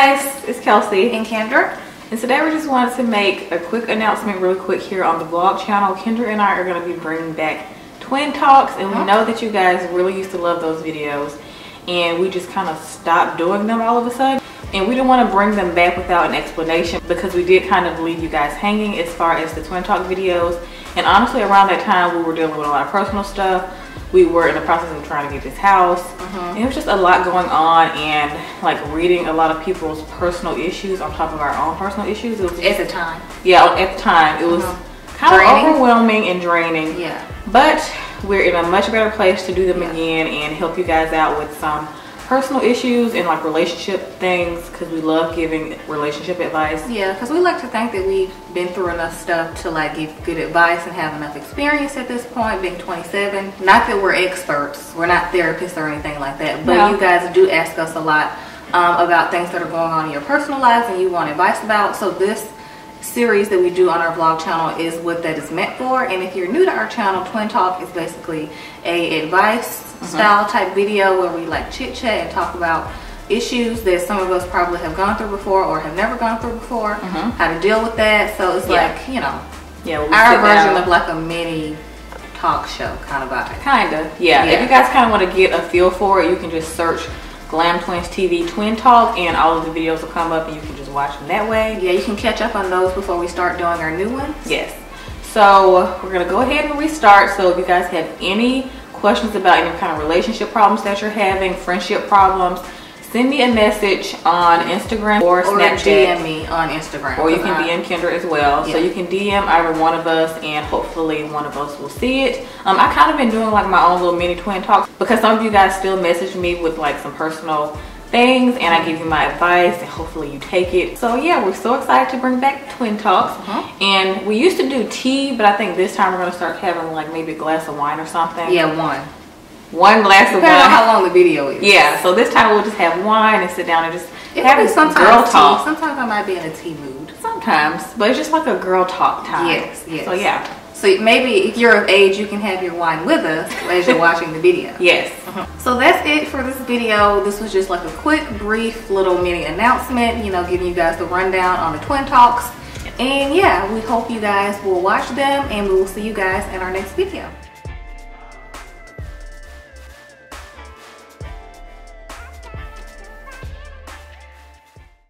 guys, it's Kelsey and Kendra, and today we just wanted to make a quick announcement really quick here on the vlog channel. Kendra and I are going to be bringing back twin talks, and we know that you guys really used to love those videos, and we just kind of stopped doing them all of a sudden, and we didn't want to bring them back without an explanation because we did kind of leave you guys hanging as far as the twin talk videos. And honestly, around that time we were dealing with a lot of personal stuff. We were in the process of trying to get this house. And it was just a lot going on, and like reading a lot of people's personal issues on top of our own personal issues. It was at the time. Yeah, at the time. It was kind of overwhelming and draining. Yeah. But we're in a much better place to do them again and help you guys out with some personal issues and like relationship things, because we love giving relationship advice. Yeah, because we like to think that we've been through enough stuff to like give good advice and have enough experience at this point, being 27. Not that we're experts, we're not therapists or anything like that, but you guys do ask us a lot about things that are going on in your personal lives and you want advice about. So this series that we do on our vlog channel is what that is meant for. And if you're new to our channel, Twin Talk is basically a advice style type video where we like chit chat and talk about issues that some of us probably have gone through before or have never gone through before, how to deal with that. So it's like, you know, our version of like a mini talk show kind of vibe. If you guys kind of want to get a feel for it, you can just search Glam Twins TV Twin Talk, and all of the videos will come up and you can just watch them that way. Yeah, you can catch up on those before we start doing our new ones. Yes. So we're going to go ahead and restart. So if you guys have any questions about any kind of relationship problems that you're having, friendship problems, send me a message on Instagram or Snapchat. Or DM me on Instagram. Or you can DM Kendra as well. Yeah. So you can DM either one of us, and hopefully one of us will see it. I kind of been doing like my own little mini twin talks because some of you guys still message me with like some personal things, and I give you my advice and hopefully you take it. So yeah, we're so excited to bring back twin talks. And we used to do tea, but I think this time we're going to start having like maybe a glass of wine or something. Yeah, one glass of wine. Depending on how long the video is. Yeah, so this time we'll just have wine and sit down and just have some girl talk. Sometimes I might be in a tea mood. Sometimes, but it's just like a girl talk time. Yes, yes. So yeah. So maybe if you're of age, you can have your wine with us as you're watching the video. Yes. So that's it for this video. This was just like a quick, brief little mini announcement, you know, giving you guys the rundown on the twin talks. And yeah, we hope you guys will watch them, and we will see you guys in our next video.